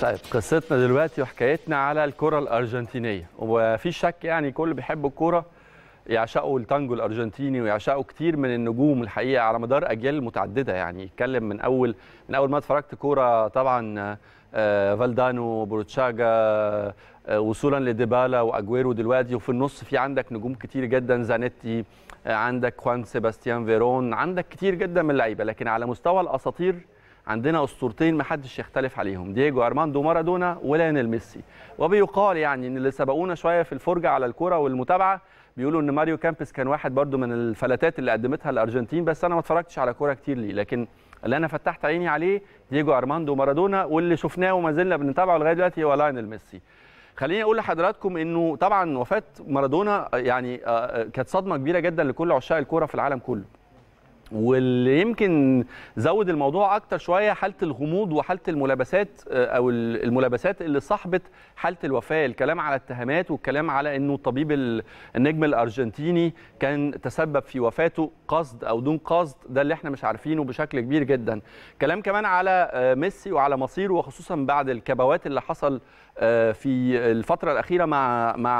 طيب قصتنا دلوقتي وحكايتنا على الكرة الأرجنتينية، ومفيش شك يعني كل بيحب الكرة، يعشقوا التانجو الأرجنتيني ويعشقوا كتير من النجوم الحقيقة على مدار أجيال متعددة. يعني يتكلم من أول ما اتفرجت كرة طبعا فالدانو، بروتشاجا، وصولا لديبالا واجويرو دلوقتي، وفي النص في عندك نجوم كتير جدا، زانيتي، عندك خوان سيباستيان فيرون، عندك كتير جدا من اللعيبه. لكن على مستوى الاساطير عندنا اسطورتين ما حدش يختلف عليهم، دييجو ارماندو مارادونا وليونيل ميسي. وبيقال يعني ان اللي سبقونا شويه في الفرجه على الكوره والمتابعه بيقولوا ان ماريو كامبس كان واحد برده من الفلاتات اللي قدمتها الارجنتين، بس انا ما اتفرجتش على كوره كتير ليه، لكن اللي انا فتحت عيني عليه دييجو ارماندو مارادونا، واللي شفناه وما زلنا بنتابعه لغايه دلوقتي هو ليونيل ميسي. خليني اقول لحضراتكم انه طبعا وفاه مارادونا يعني كانت صدمه كبيره جدا لكل عشاق الكوره في العالم كله، واللي يمكن زود الموضوع اكتر شويه حاله الغموض وحاله الملابسات او الملابسات اللي صاحبت حاله الوفاه. الكلام على التهمات والكلام على انه الطبيب النجم الارجنتيني كان تسبب في وفاته قصد او دون قصد، ده اللي احنا مش عارفينه بشكل كبير جدا. كلام كمان على ميسي وعلى مصيره، وخصوصا بعد الكبوات اللي حصل في الفتره الاخيره مع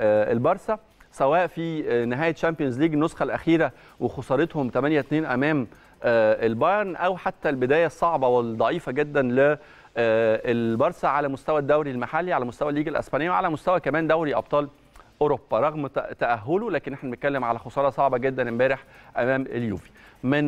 البارسا، سواء في نهايه تشامبيونز ليج النسخه الاخيره وخسارتهم 8-2 امام البايرن، او حتى البدايه الصعبه والضعيفه جدا للبارسا على مستوى الدوري المحلي، على مستوى الليج الاسبانيه، وعلى مستوى كمان دوري ابطال اوروبا رغم تاهله. لكن احنا بنتكلم على خساره صعبه جدا امبارح امام اليوفي. من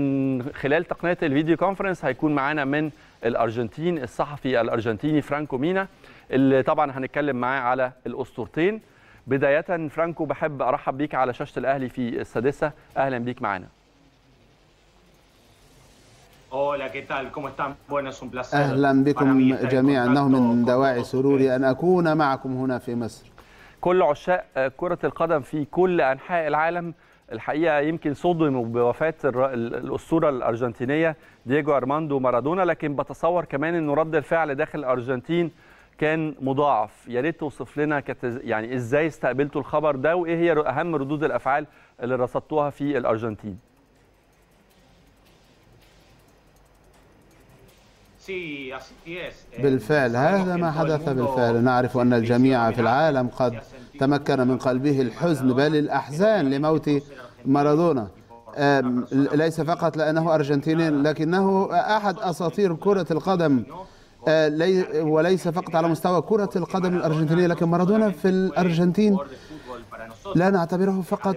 خلال تقنيه الفيديو كونفرنس هيكون معانا من الارجنتين الصحفي الارجنتيني فرانكو مينا، اللي طبعا هنتكلم معاه على الاسطورتين. بداية فرانكو، بحب أرحب بيك على شاشة الأهلي في السادسة، أهلا بيك معنا. أهلا بكم جميعا، إنه من دواعي سروري أن أكون معكم هنا في مصر. كل عشاق كرة القدم في كل أنحاء العالم الحقيقة يمكن صدموا بوفاة الأسطورة الأرجنتينية دييجو أرماندو مارادونا، لكن بتصور كمان أنه رد الفعل داخل الأرجنتين كان مضاعف. يا ريت توصف لنا يعني ازاي استقبلتوا الخبر ده، وايه هي اهم ردود الافعال اللي رصدتوها في الارجنتين؟ بالفعل هذا ما حدث بالفعل. نعرف أن الجميع في العالم قد تمكن من قلبه الحزن، بل الأحزان لموت مارادونا، ليس فقط لأنه أرجنتيني لكنه أحد أساطير كرة القدم، وليس فقط على مستوى كرة القدم الأرجنتينية. لكن مارادونا في الأرجنتين لا نعتبره فقط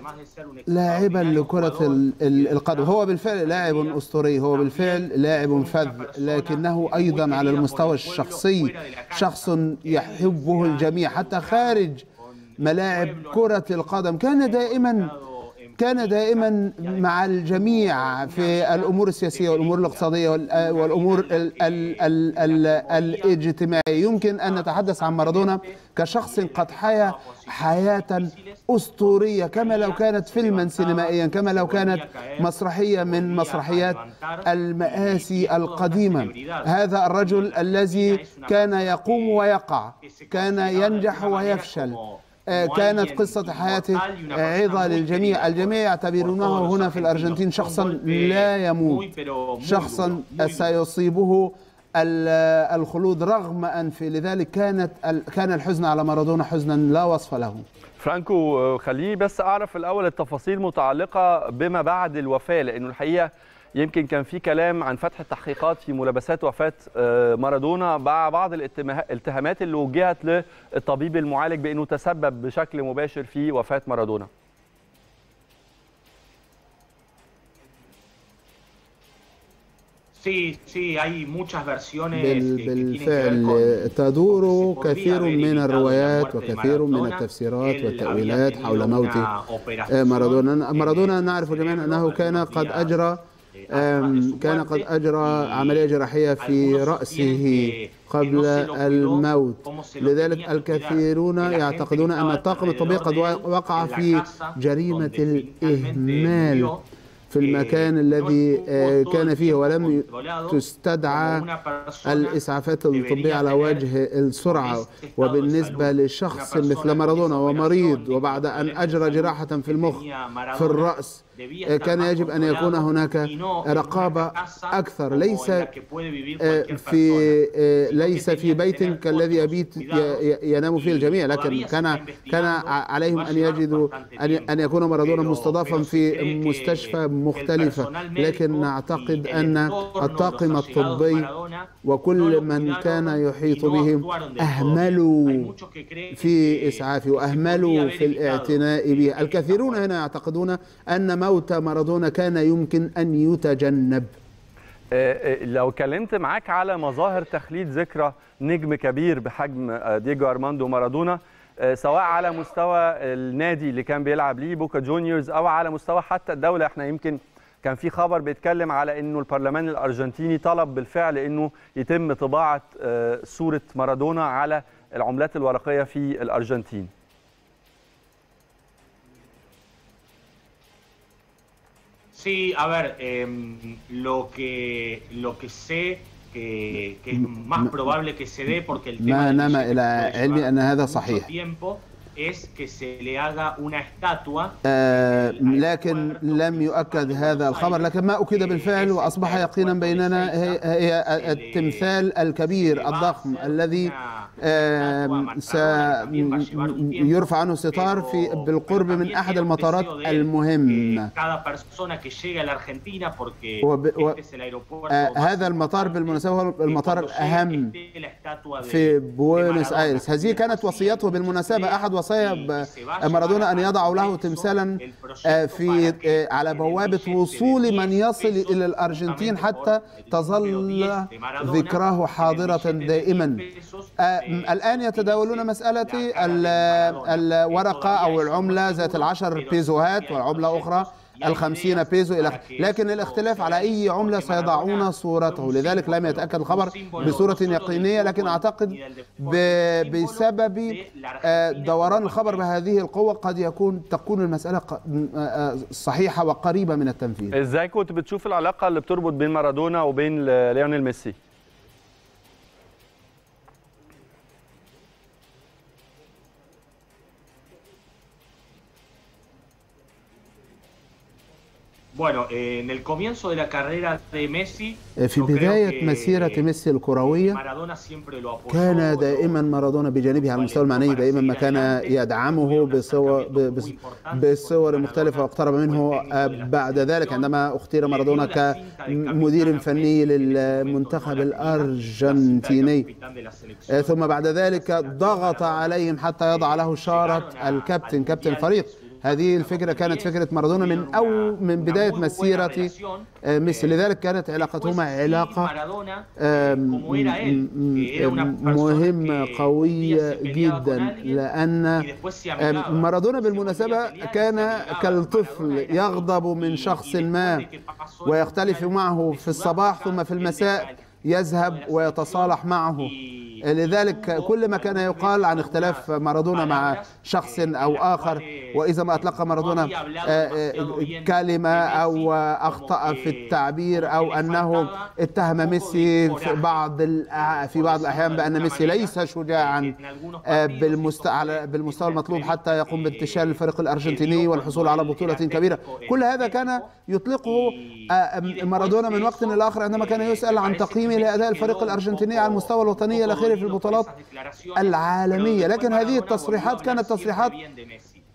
لاعبا لكرة القدم، هو بالفعل لاعب أسطوري، هو بالفعل لاعب فذ، لكنه أيضا على المستوى الشخصي شخص يحبه الجميع حتى خارج ملاعب كرة القدم. كان دائما مع الجميع في الأمور السياسية والأمور الاقتصادية والأمور الاجتماعية. يمكن أن نتحدث عن مارادونا كشخص قد حيا حياة أسطورية، كما لو كانت فيلما سينمائيا، كما لو كانت مسرحية من مسرحيات المآسي القديمة. هذا الرجل الذي كان يقوم ويقع، كان ينجح ويفشل، كانت قصة حياته عظة للجميع. الجميع يعتبرونه هنا في الأرجنتين شخصا لا يموت، شخصا سيصيبه الخلود رغم أنفه. لذلك كان الحزن على مارادونا حزنا لا وصف له. فرانكو، خليني بس أعرف الأول التفاصيل متعلقة بما بعد الوفاة، لأنه الحقيقة يمكن كان في كلام عن فتح التحقيقات في ملابسات وفاة مارادونا مع بعض الاتهامات اللي وجهت للطبيب المعالج بأنه تسبب بشكل مباشر في وفاة مارادونا. بالفعل تدور كثير من الروايات وكثير من التفسيرات والتأويلات حول موت مارادونا. مارادونا نعرف جميعا أنه كان قد أجرى عملية جراحية في رأسه قبل الموت، لذلك الكثيرون يعتقدون أن الطاقم الطبي قد وقع في جريمة الإهمال في المكان الذي كان فيه، ولم تستدعى الإسعافات الطبية على وجه السرعة. وبالنسبة لشخص مثل مارادونا ومريض، وبعد أن أجرى جراحة في المخ في الرأس، كان يجب أن يكون هناك رقابة أكثر، ليس في بيت كالذي يبيت ينام فيه الجميع، لكن كان عليهم أن يجدوا أن يكون مارادونا مستضافا في مستشفى مختلفة. لكن أعتقد أن الطاقم الطبي وكل من كان يحيط بهم أهملوا في إسعافه وأهملوا في الاعتناء به. الكثيرون هنا يعتقدون أن موت مارادونا كان يمكن أن يتجنب. لو كلمت معاك على مظاهر تخليد ذكرى نجم كبير بحجم دييجو أرماندو مارادونا، سواء على مستوى النادي اللي كان بيلعب ليه بوكا جونيورز أو على مستوى حتى الدولة، احنا يمكن كان في خبر بيتكلم على أنه البرلمان الأرجنتيني طلب بالفعل أنه يتم طباعة صورة مارادونا على العملات الورقية في الأرجنتين. ما نام إلى علمي أن هذا صحيح، لكن لم يؤكد هذا الخبر، لكن ما أكد بالفعل وأصبح يقينا بيننا هي التمثال الكبير الضخم الذي سيرفع عنه ستار بالقرب من أحد المطارات المهمة. هذا المطار بالمناسبة هو المطار الأهم في بوينس آيرس. هذه كانت وصيته بالمناسبة، أحد وصايا مارادونا أن يضعوا له تمثالا في على بوابة وصول من يصل إلى الأرجنتين حتى تظل ذكراه حاضرة دائما. الآن يتداولون مسألة الورقة أو العملة ذات 10 بيزوهات والعملة أخرى 50 بيزو لكن الاختلاف على أي عملة سيضعون صورته، لذلك لم يتأكد الخبر بصورة يقينية، لكن أعتقد بسبب دوران الخبر بهذه القوة قد تكون المسألة صحيحة وقريبة من التنفيذ. إزاي كنت بتشوف العلاقة اللي بتربط بين مارادونا وبين ليونيل ميسي؟ في بداية مسيرة ميسي الكروية كان دائما مارادونا بجانبه على المستوى المعنوي، دائما ما كان يدعمه بصور مختلفة واقترب منه. بعد ذلك عندما اختير مارادونا كمدير فني للمنتخب الأرجنتيني، ثم بعد ذلك ضغط عليهم حتى يضع له شارة الكابتن، كابتن فريق. هذه الفكرة كانت فكرة مارادونا من بداية مسيرة ميسي، لذلك كانت علاقتهما علاقة مهمة قوية جدا، لأن مارادونا بالمناسبة كان كالطفل يغضب من شخص ما ويختلف معه في الصباح، ثم في المساء يذهب ويتصالح معه. لذلك كل ما كان يقال عن اختلاف مارادونا مع شخص أو آخر، وإذا ما أطلق مارادونا كلمة أو أخطأ في التعبير أو أنه اتهم ميسي في بعض الأحيان بأن ميسي ليس شجاعا بالمستوى المطلوب حتى يقوم بانتشال الفريق الأرجنتيني والحصول على بطولة كبيرة، كل هذا كان يطلقه مارادونا من وقت لآخر عندما كان يسأل عن تقييمه لأداء الفريق الأرجنتيني على المستوى الوطني الأخير في البطولات العالمية. لكن هذه التصريحات كانت تصريحات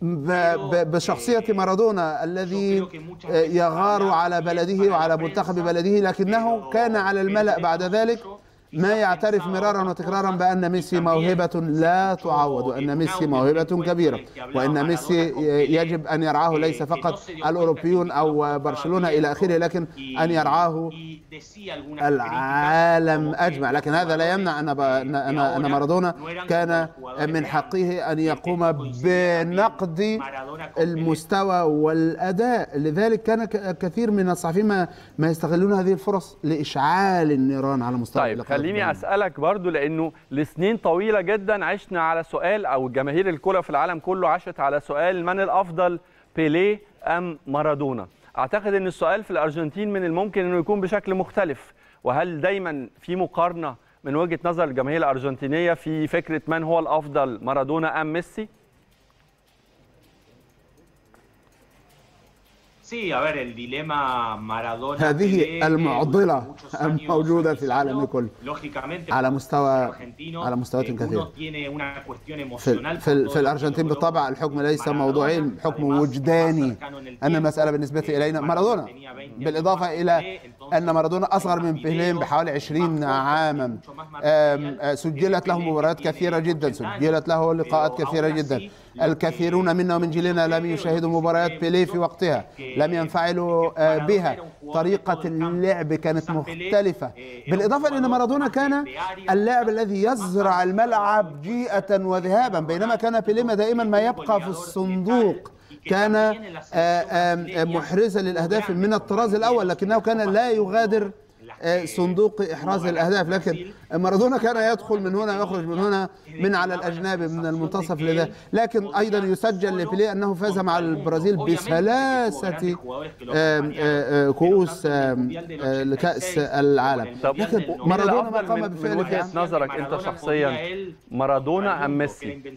بشخصية مارادونا الذي يغار على بلده وعلى منتخب بلده، لكنه كان على الملأ بعد ذلك ما يعترف مرارا وتكرارا بأن ميسي موهبة لا تعوض، وأن ميسي موهبة كبيرة، وأن ميسي يجب أن يرعاه ليس فقط الأوروبيون أو برشلونة إلى آخره، لكن أن يرعاه العالم أجمع. لكن هذا لا يمنع أن مارادونا كان من حقه أن يقوم بنقد المستوى والأداء، لذلك كان كثير من الصحفيين ما يستغلون هذه الفرص لإشعال النيران على مستوى اللقاء. خليني أسألك برضو، لأنه لسنين طويلة جدا عشنا على سؤال، أو جماهير الكرة في العالم كله عاشت على سؤال من الأفضل، بيليه أم مارادونا؟ أعتقد أن السؤال في الأرجنتين من الممكن أنه يكون بشكل مختلف، وهل دايما في مقارنة من وجهة نظر الجماهير الأرجنتينية في فكرة من هو الأفضل، مارادونا أم ميسي؟ Sí، a ver الديلema مارادونا هذه المعضلة الموجودة في العالم كله على مستوى كثير في الأرجنتين. بالطبع الحكم ليس موضوعي، حكم وجداني. أما مسألة بالنسبة إلينا مارادونا، بالإضافة إلى أن مارادونا أصغر من بيلين بحوالي 20 عاما، سجلت له مباريات كثيرة جدا، سجلت له لقاءات كثيرة جدا. الكثيرون منا ومن جيلنا لم يشاهدوا مباريات بيليه في وقتها، لم ينفعلوا بها، طريقة اللعب كانت مختلفة. بالإضافة إلى أن مارادونا كان اللاعب الذي يزرع الملعب جيئة وذهابا، بينما كان بيليه دائما ما يبقى في الصندوق، كان محرزا للأهداف من الطراز الأول، لكنه كان لا يغادر صندوق إحراز الأهداف. لكن مارادونا كان يدخل من هنا ويخرج من هنا، من على الأجنبي، من المنتصف لذا. لكن أيضا يسجل لبيليه أنه فاز مع البرازيل بثلاثة كؤوس لكأس العالم. لكن مارادونا ما قام بفعله. من وجهة نظرك أنت شخصيا، مارادونا أم ميسي؟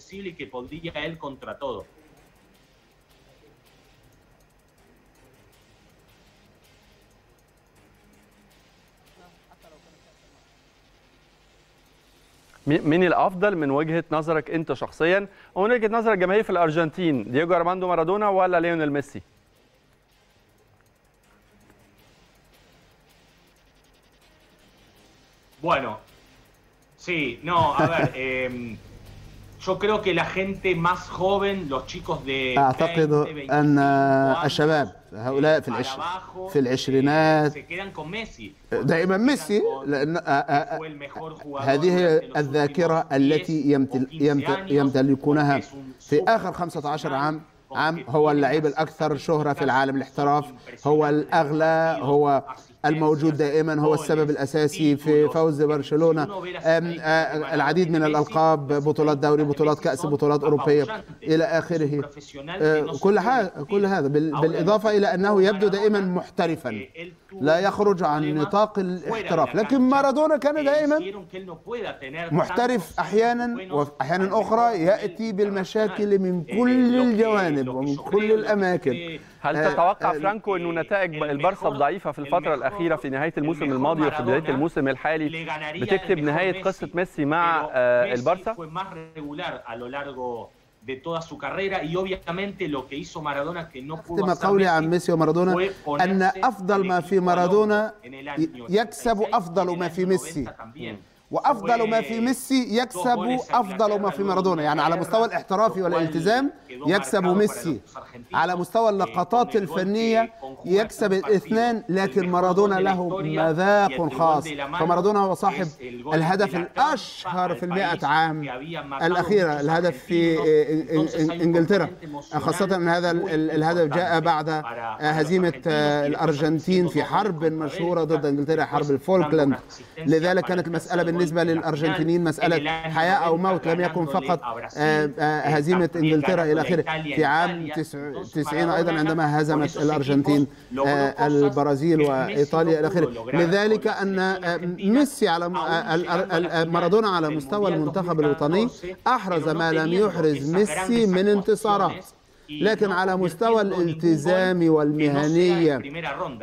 من الافضل من وجهه نظرك انت شخصيا، ومن وجهه نظر الجماهير في الارجنتين، دييجو ارماندو مارادونا ولا ليونيل ميسي؟ Bueno, sí, no, a ver, yo creo que la gente más joven, los chicos de أعتقد أن الشباب هؤلاء في العشرينات دائما ميسي، لأن هذه الذاكرة التي يمتلكونها في آخر 15 عام. هو اللعيب الأكثر شهرة في العالم الاحتراف، هو الأغلى، هو الموجود دائما، هو السبب الأساسي في فوز برشلونة، العديد من الألقاب، بطولات دوري، بطولات كأس، بطولات أوروبية إلى آخره. كل هذا بالإضافة إلى أنه يبدو دائما محترفا، لا يخرج عن نطاق الاحتراف. لكن مارادونا كان دائما محترف، أحيانا وأحيانا أخرى يأتي بالمشاكل من كل الجوانب ومن كل الأماكن. هل تتوقع فرانكو أن نتائج البارسا الضعيفة في الفترة الأخيرة في نهاية الموسم الماضي وفي بداية الموسم الحالي بتكتب نهاية قصة ميسي مع البارسا؟ أختم قولي عن ميسي ومارادونا أن أفضل ما في مارادونا يكسب أفضل ما في ميسي، وأفضل ما في ميسي يكسب أفضل ما في مارادونا. يعني على مستوى الاحترافي والالتزام يكسب ميسي، على مستوى اللقطات الفنية يكسب الاثنان، لكن مارادونا له مذاق خاص. فمارادونا هو صاحب الهدف الأشهر في ال100 عام الأخيرة، الهدف في إنجلترا، خاصة أن هذا الهدف جاء بعد هزيمة الأرجنتين في حرب مشهورة ضد إنجلترا، حرب الفولكلاند. لذلك كانت المسألة بالنسبة للأرجنتينيين مسألة حياة أو موت، لم يكن فقط هزيمة إنجلترا إلى آخره. في عام 90 أيضا عندما هزمت الأرجنتين البرازيل وإيطاليا إلى آخره. لذلك أن ميسي على مارادونا على مستوى المنتخب الوطني أحرز ما لم يحرز ميسي من انتصارات، لكن على مستوى الالتزام والمهنية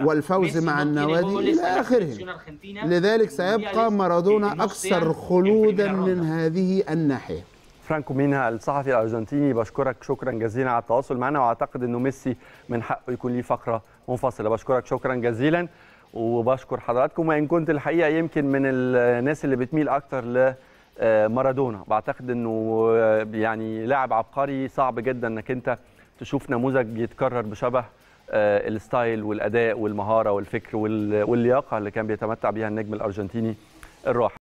والفوز مع النوادي إلى آخره. لذلك سيبقى مارادونا أكثر خلودا من هذه الناحية. فرانكو مينا الصحفي الأرجنتيني، بشكرك شكرا جزيلا على التواصل معنا، وأعتقد أنه ميسي من حقه يكون ليه فقرة منفصلة. بشكرك شكرا جزيلا، وبشكر حضراتكم. وإن كنت الحقيقة يمكن من الناس اللي بتميل أكثر ل مارادونا، بعتقد انه يعني لاعب عبقري، صعب جدا انك انت تشوف نموذج يتكرر بشبه الستايل والاداء والمهاره والفكر واللياقه اللي كان بيتمتع بها النجم الارجنتيني الراحل.